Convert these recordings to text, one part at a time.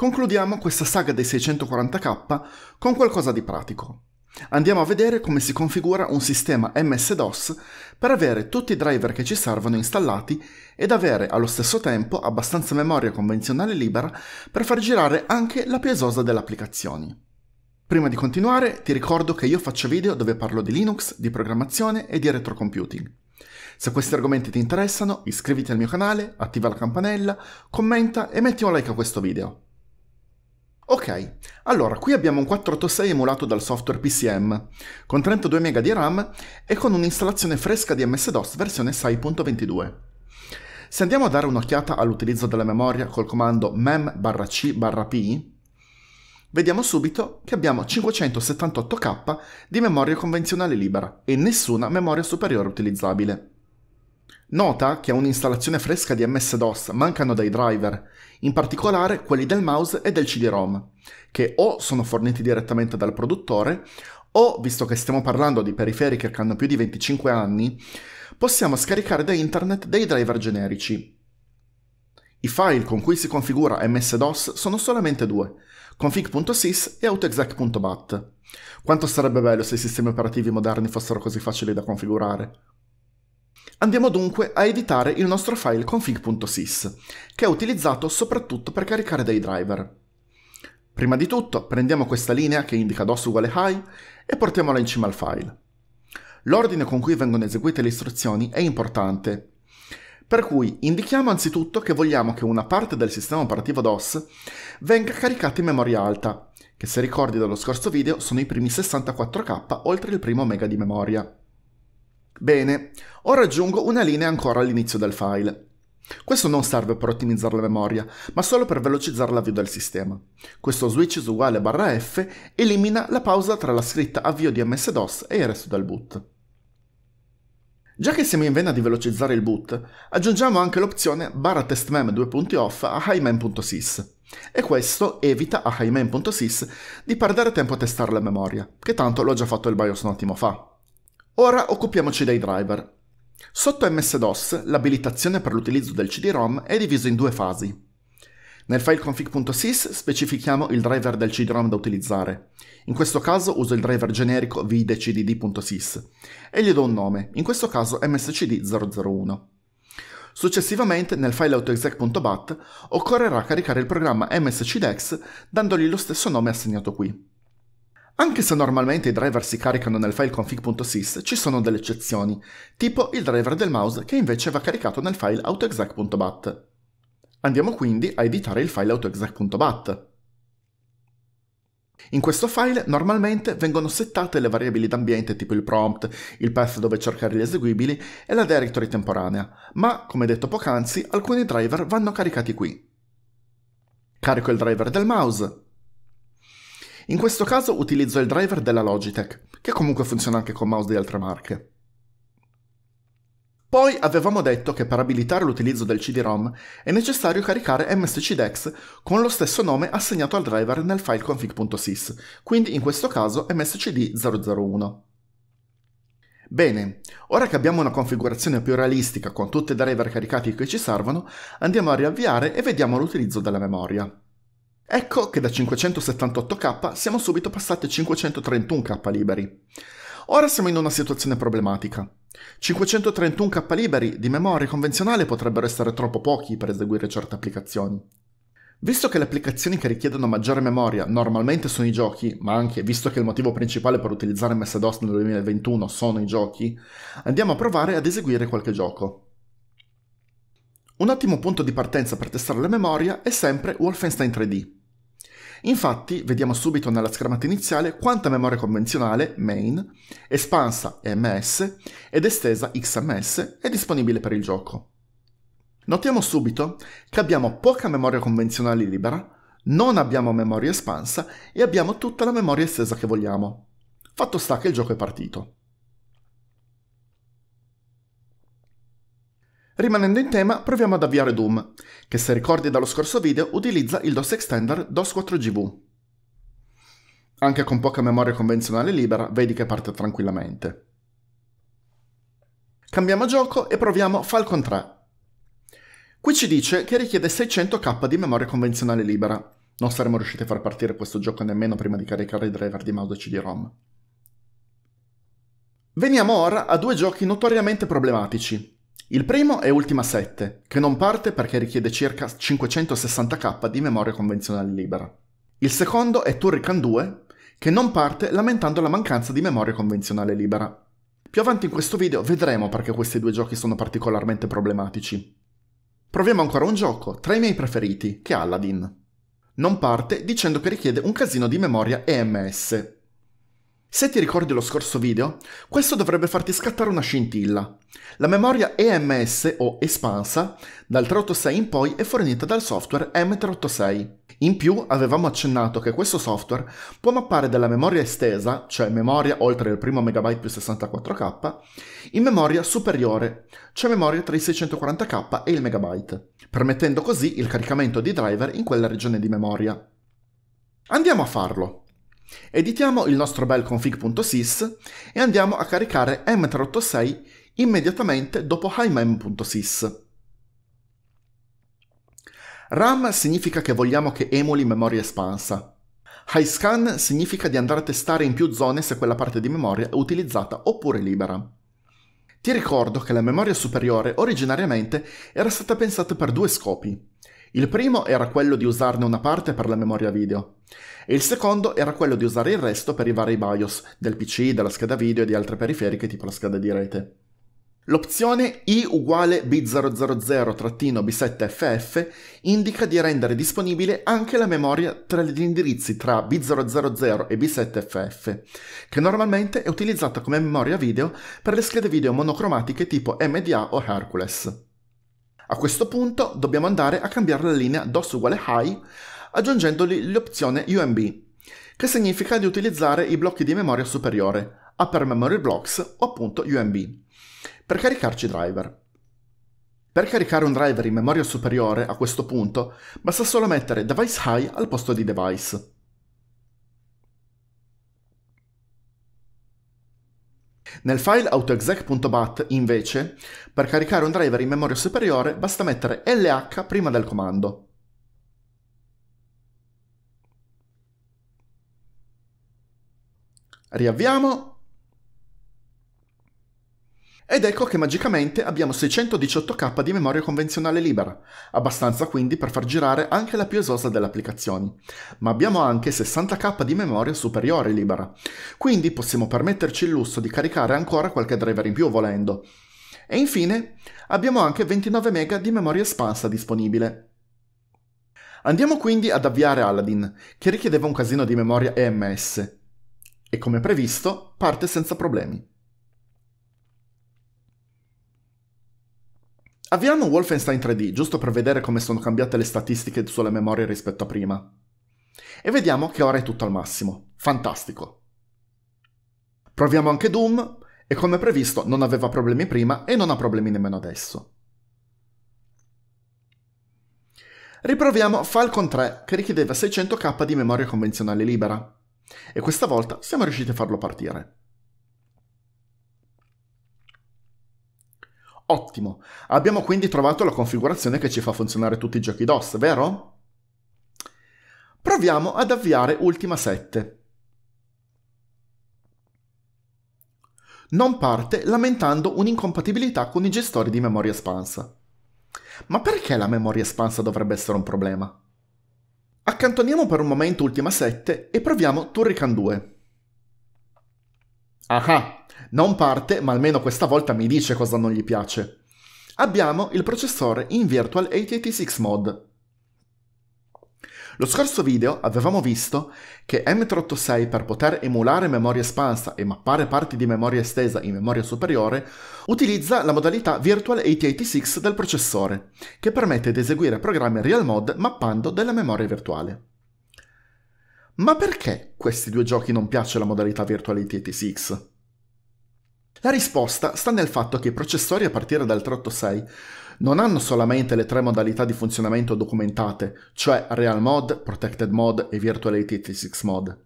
Concludiamo questa saga dei 640k con qualcosa di pratico. Andiamo a vedere come si configura un sistema MS-DOS per avere tutti i driver che ci servono installati ed avere allo stesso tempo abbastanza memoria convenzionale libera per far girare anche la più esosa delle applicazioni. Prima di continuare ti ricordo che io faccio video dove parlo di Linux, di programmazione e di retrocomputing. Se questi argomenti ti interessano, iscriviti al mio canale, attiva la campanella, commenta e metti un like a questo video. Ok, allora qui abbiamo un 486 emulato dal software PCM, con 32 MB di RAM e con un'installazione fresca di MS-DOS versione 6.22. Se andiamo a dare un'occhiata all'utilizzo della memoria col comando mem/c/p, vediamo subito che abbiamo 578k di memoria convenzionale libera e nessuna memoria superiore utilizzabile. Nota che a un'installazione fresca di MS-DOS mancano dei driver, in particolare quelli del mouse e del CD-ROM, che o sono forniti direttamente dal produttore, o, visto che stiamo parlando di periferiche che hanno più di 25 anni, possiamo scaricare da internet dei driver generici. I file con cui si configura MS-DOS sono solamente due, CONFIG.SYS e AUTOEXEC.BAT. Quanto sarebbe bello se i sistemi operativi moderni fossero così facili da configurare. Andiamo dunque a editare il nostro file config.sys, che è utilizzato soprattutto per caricare dei driver. Prima di tutto prendiamo questa linea che indica DOS=high e portiamola in cima al file. L'ordine con cui vengono eseguite le istruzioni è importante, per cui indichiamo anzitutto che vogliamo che una parte del sistema operativo DOS venga caricata in memoria alta, che se ricordi dallo scorso video sono i primi 64k oltre il primo mega di memoria. Bene, ora aggiungo una linea ancora all'inizio del file. Questo non serve per ottimizzare la memoria, ma solo per velocizzare l'avvio del sistema. Questo switch /F elimina la pausa tra la scritta avvio di MS-DOS e il resto del boot. Già che siamo in vena di velocizzare il boot, aggiungiamo anche l'opzione /testmem2.off a HiMem.sys. E questo evita a HiMem.sys di perdere tempo a testare la memoria, che tanto l'ho già fatto il BIOS un attimo fa. Ora occupiamoci dei driver. Sotto MS-DOS l'abilitazione per l'utilizzo del CD-ROM è diviso in due fasi. Nel file config.sys specifichiamo il driver del CD-ROM da utilizzare. In questo caso uso il driver generico VIDE-CDD.SYS e gli do un nome, in questo caso MSCD001. Successivamente nel file AUTOEXEC.BAT occorrerà caricare il programma MSCDEX dandogli lo stesso nome assegnato qui. Anche se normalmente i driver si caricano nel file config.sys, ci sono delle eccezioni, tipo il driver del mouse che invece va caricato nel file AUTOEXEC.BAT. Andiamo quindi a editare il file AUTOEXEC.BAT. In questo file normalmente vengono settate le variabili d'ambiente tipo il prompt, il path dove cercare gli eseguibili e la directory temporanea, ma, come detto poc'anzi, alcuni driver vanno caricati qui. Carico il driver del mouse. In questo caso utilizzo il driver della Logitech, che comunque funziona anche con mouse di altre marche. Poi avevamo detto che per abilitare l'utilizzo del CD-ROM è necessario caricare MSCDEX con lo stesso nome assegnato al driver nel file config.sys, quindi in questo caso MSCD001. Bene, ora che abbiamo una configurazione più realistica con tutti i driver caricati che ci servono, andiamo a riavviare e vediamo l'utilizzo della memoria. Ecco che da 578k siamo subito passati a 531k liberi. Ora siamo in una situazione problematica. 531k liberi di memoria convenzionale potrebbero essere troppo pochi per eseguire certe applicazioni. Visto che le applicazioni che richiedono maggiore memoria normalmente sono i giochi, ma anche visto che il motivo principale per utilizzare MS-DOS nel 2021 sono i giochi, andiamo a provare ad eseguire qualche gioco. Un ottimo punto di partenza per testare la memoria è sempre Wolfenstein 3D. Infatti, vediamo subito nella schermata iniziale quanta memoria convenzionale, main, espansa MS ed estesa XMS è disponibile per il gioco. Notiamo subito che abbiamo poca memoria convenzionale libera, non abbiamo memoria espansa e abbiamo tutta la memoria estesa che vogliamo. Fatto sta che il gioco è partito. Rimanendo in tema, proviamo ad avviare Doom, che se ricordi dallo scorso video utilizza il DOS Extender DOS 4GV. Anche con poca memoria convenzionale libera, vedi che parte tranquillamente. Cambiamo gioco e proviamo Falcon 3. Qui ci dice che richiede 600k di memoria convenzionale libera, Non saremmo riusciti a far partire questo gioco nemmeno prima di caricare i driver di mouse e CD-ROM. Veniamo ora a due giochi notoriamente problematici. Il primo è Ultima 7, che non parte perché richiede circa 560k di memoria convenzionale libera. Il secondo è Turrican 2, che non parte lamentando la mancanza di memoria convenzionale libera. Più avanti in questo video vedremo perché questi due giochi sono particolarmente problematici. Proviamo ancora un gioco, tra i miei preferiti, che è Aladdin. Non parte dicendo che richiede un casino di memoria EMS. Se ti ricordi lo scorso video, questo dovrebbe farti scattare una scintilla. La memoria EMS o espansa dal 386 in poi è fornita dal software M386. In più avevamo accennato che questo software può mappare dalla memoria estesa, cioè memoria oltre il primo megabyte più 64k, in memoria superiore, cioè memoria tra i 640k e il megabyte, permettendo così il caricamento di driver in quella regione di memoria. Andiamo a farlo. Editiamo il nostro bel CONFIG.SYS e andiamo a caricare M386 immediatamente dopo HiMem.sys. RAM significa che vogliamo che emuli memoria espansa. HiScan significa di andare a testare in più zone se quella parte di memoria è utilizzata oppure libera. Ti ricordo che la memoria superiore originariamente era stata pensata per due scopi. Il primo era quello di usarne una parte per la memoria video e il secondo era quello di usare il resto per i vari BIOS del PC, della scheda video e di altre periferiche tipo la scheda di rete. L'opzione I uguale B000-B7FF indica di rendere disponibile anche la memoria tra gli indirizzi tra B000 e B7FF, che normalmente è utilizzata come memoria video per le schede video monocromatiche tipo MDA o Hercules. A questo punto dobbiamo andare a cambiare la linea DOS uguale High aggiungendogli l'opzione UMB, che significa di utilizzare i blocchi di memoria superiore, Upper Memory Blocks o appunto UMB, per caricarci driver. Per caricare un driver in memoria superiore a questo punto basta solo mettere Device High al posto di Device. Nel file AUTOEXEC.BAT, invece, per caricare un driver in memoria superiore basta mettere LH prima del comando. Riavviamo. Ed ecco che magicamente abbiamo 618k di memoria convenzionale libera, abbastanza quindi per far girare anche la più esosa delle applicazioni. Ma abbiamo anche 60k di memoria superiore libera, quindi possiamo permetterci il lusso di caricare ancora qualche driver in più volendo. E infine abbiamo anche 29 MB di memoria espansa disponibile. Andiamo quindi ad avviare Aladdin, che richiedeva un casino di memoria EMS, e come previsto parte senza problemi. Avviamo Wolfenstein 3D, giusto per vedere come sono cambiate le statistiche sulla memoria rispetto a prima. E vediamo che ora è tutto al massimo. Fantastico! Proviamo anche Doom, e come previsto non aveva problemi prima e non ha problemi nemmeno adesso. Riproviamo Falcon 3, che richiedeva 600k di memoria convenzionale libera. E questa volta siamo riusciti a farlo partire. Ottimo, abbiamo quindi trovato la configurazione che ci fa funzionare tutti i giochi DOS, vero? Proviamo ad avviare Ultima 7. Non parte lamentando un'incompatibilità con i gestori di memoria espansa. Ma perché la memoria espansa dovrebbe essere un problema? Accantoniamo per un momento Ultima 7 e proviamo Turrican 2. Ah! Non parte, ma almeno questa volta mi dice cosa non gli piace. Abbiamo il processore in Virtual 886 mode. Lo scorso video avevamo visto che M386 per poter emulare memoria espansa e mappare parti di memoria estesa in memoria superiore utilizza la modalità Virtual 886 del processore, che permette di eseguire programmi real mode mappando della memoria virtuale. Ma perché questi due giochi non piace la modalità Virtual 886? La risposta sta nel fatto che i processori a partire dal 386 non hanno solamente le tre modalità di funzionamento documentate, cioè Real Mode, Protected Mode e Virtual 886 Mode,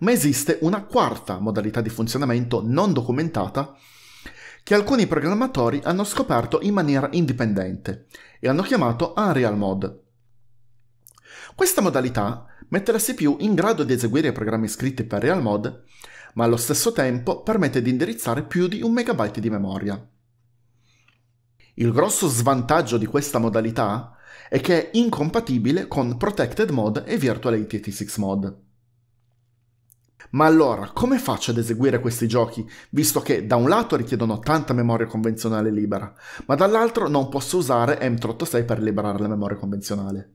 ma esiste una quarta modalità di funzionamento non documentata che alcuni programmatori hanno scoperto in maniera indipendente e hanno chiamato Unreal Mode. Questa modalità mette la CPU in grado di eseguire programmi scritti per RealMod, ma allo stesso tempo permette di indirizzare più di 1 MB di memoria. Il grosso svantaggio di questa modalità è che è incompatibile con Protected Mode e Virtual ATX Mode. Ma allora, come faccio ad eseguire questi giochi, visto che da un lato richiedono tanta memoria convenzionale libera, ma dall'altro non posso usare M386 per liberare la memoria convenzionale?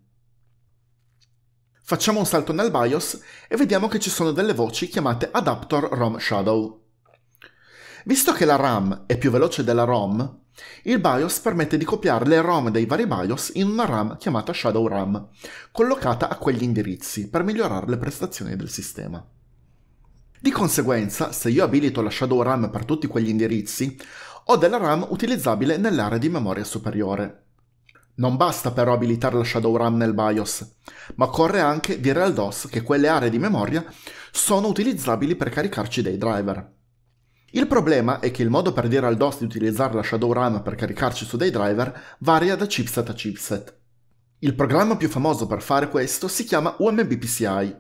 Facciamo un salto nel BIOS e vediamo che ci sono delle voci chiamate Adapter ROM Shadow. Visto che la RAM è più veloce della ROM, il BIOS permette di copiare le ROM dei vari BIOS in una RAM chiamata Shadow RAM, collocata a quegli indirizzi per migliorare le prestazioni del sistema. Di conseguenza, se io abilito la Shadow RAM per tutti quegli indirizzi, ho della RAM utilizzabile nell'area di memoria superiore. Non basta però abilitare la Shadow RAM nel BIOS, ma occorre anche dire al DOS che quelle aree di memoria sono utilizzabili per caricarci dei driver. Il problema è che il modo per dire al DOS di utilizzare la Shadow RAM per caricarci su dei driver varia da chipset a chipset. Il programma più famoso per fare questo si chiama UMB PCI,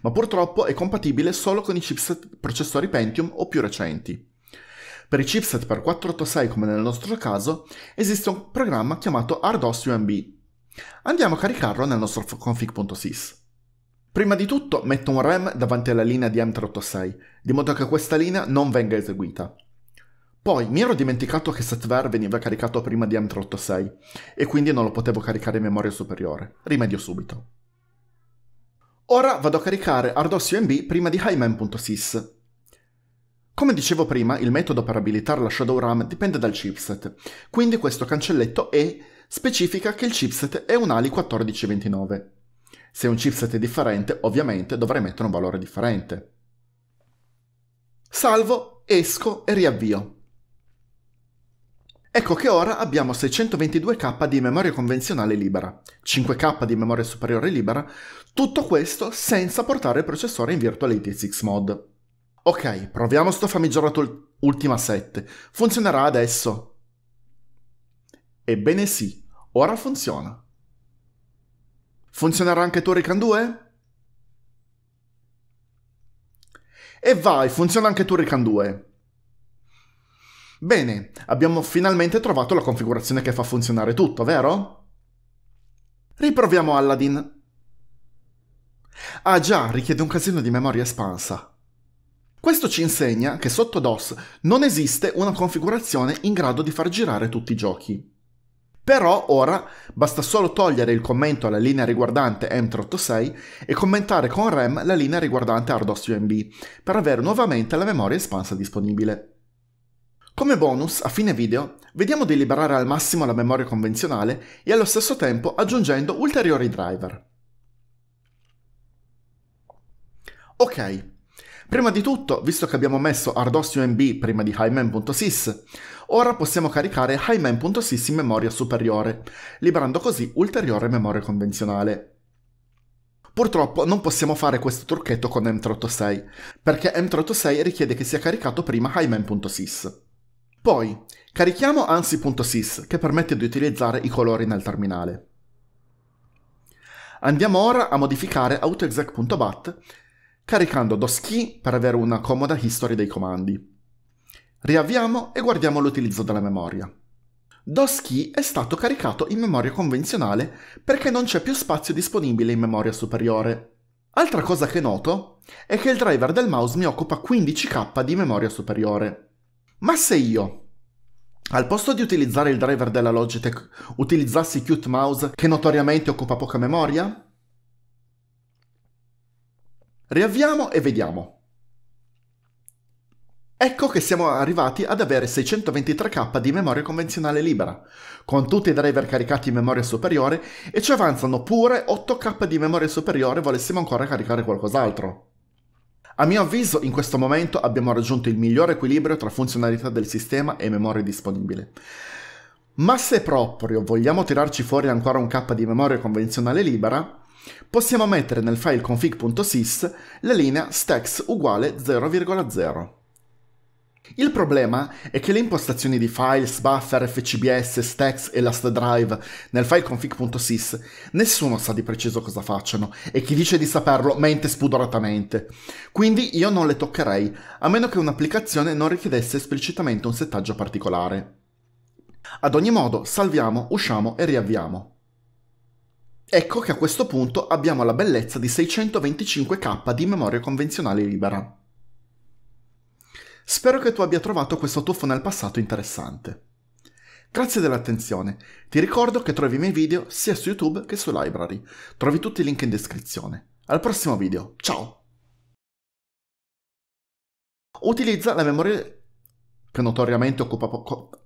ma purtroppo è compatibile solo con i chipset processori Pentium o più recenti. Per i chipset per 486, come nel nostro caso, esiste un programma chiamato RDOSUMB. Andiamo a caricarlo nel nostro config.sys. Prima di tutto metto un RAM davanti alla linea di M386, di modo che questa linea non venga eseguita. Poi mi ero dimenticato che SetVer veniva caricato prima di M386 e quindi non lo potevo caricare in memoria superiore. Rimedio subito. Ora vado a caricare RDOSUMB prima di HiMem.sys. Come dicevo prima, il metodo per abilitare la Shadow RAM dipende dal chipset, quindi questo cancelletto E specifica che il chipset è un ALI 1429. Se un chipset è differente, ovviamente dovrei mettere un valore differente. Salvo, esco e riavvio. Ecco che ora abbiamo 622 KB di memoria convenzionale libera, 5 KB di memoria superiore libera, tutto questo senza portare il processore in Virtual ATX Mode. Ok, proviamo sto famigerato Ultima VII. Funzionerà adesso? Ebbene sì, ora funziona. Funzionerà anche Turrican 2? E vai, funziona anche Turrican 2. Bene, abbiamo finalmente trovato la configurazione che fa funzionare tutto, vero? Riproviamo Aladdin. Ah già, richiede un casino di memoria espansa. Questo ci insegna che sotto DOS non esiste una configurazione in grado di far girare tutti i giochi. Però ora basta solo togliere il commento alla linea riguardante M386 e commentare con RAM la linea riguardante RDOSUMB per avere nuovamente la memoria espansa disponibile. Come bonus, a fine video, vediamo di liberare al massimo la memoria convenzionale e allo stesso tempo aggiungendo ulteriori driver. Ok, prima di tutto, visto che abbiamo messo RDOSUMB prima di HiMem.sys, ora possiamo caricare HiMem.sys in memoria superiore, liberando così ulteriore memoria convenzionale. Purtroppo non possiamo fare questo trucchetto con M386, perché M386 richiede che sia caricato prima HiMem.sys. Poi, carichiamo ANSI.SYS, che permette di utilizzare i colori nel terminale. Andiamo ora a modificare AUTOEXEC.BAT, caricando DOSKEY per avere una comoda history dei comandi. Riavviamo e guardiamo l'utilizzo della memoria. DOSKEY è stato caricato in memoria convenzionale perché non c'è più spazio disponibile in memoria superiore. Altra cosa che noto è che il driver del mouse mi occupa 15 KB di memoria superiore. Ma se io, al posto di utilizzare il driver della Logitech, utilizzassi CuteMouse, che notoriamente occupa poca memoria? Riavviamo e vediamo. Ecco che siamo arrivati ad avere 623 KB di memoria convenzionale libera, con tutti i driver caricati in memoria superiore, e ci avanzano pure 8 KB di memoria superiore volessimo ancora caricare qualcos'altro. A mio avviso, in questo momento abbiamo raggiunto il migliore equilibrio tra funzionalità del sistema e memoria disponibile. Ma se proprio vogliamo tirarci fuori ancora 1 KB di memoria convenzionale libera, possiamo mettere nel file config.sys la linea stacks uguale 0,0. Il problema è che le impostazioni di files, buffer, fcbs, stacks e last drive nel file config.sys nessuno sa di preciso cosa facciano e chi dice di saperlo mente spudoratamente, quindi io non le toccherei a meno che un'applicazione non richiedesse esplicitamente un settaggio particolare. Ad ogni modo salviamo, usciamo e riavviamo. Ecco che a questo punto abbiamo la bellezza di 625k di memoria convenzionale libera. Spero che tu abbia trovato questo tuffo nel passato interessante. Grazie dell'attenzione, ti ricordo che trovi i miei video sia su YouTube che su Library, trovi tutti i link in descrizione. Al prossimo video, ciao! Utilizza la memoria che notoriamente occupa poco...